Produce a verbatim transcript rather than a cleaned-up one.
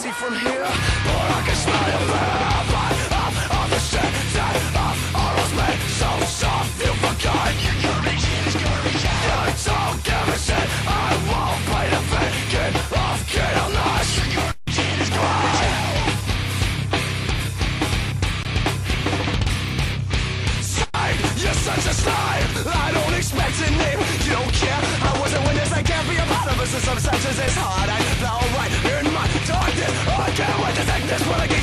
see from here, but I can smell your breath. Light up of the shit that I've always made so soft. You forgot your courage is courage. I don't give a shit. I won't play the thinking of kid or not. Your courage is courage. Slave, you're such a slave. I don't expect a name. You don't care. I was a witness. I can't be a part of a system such as this. Hard. I know right. You're in my darkness. I can't wait to take this one again.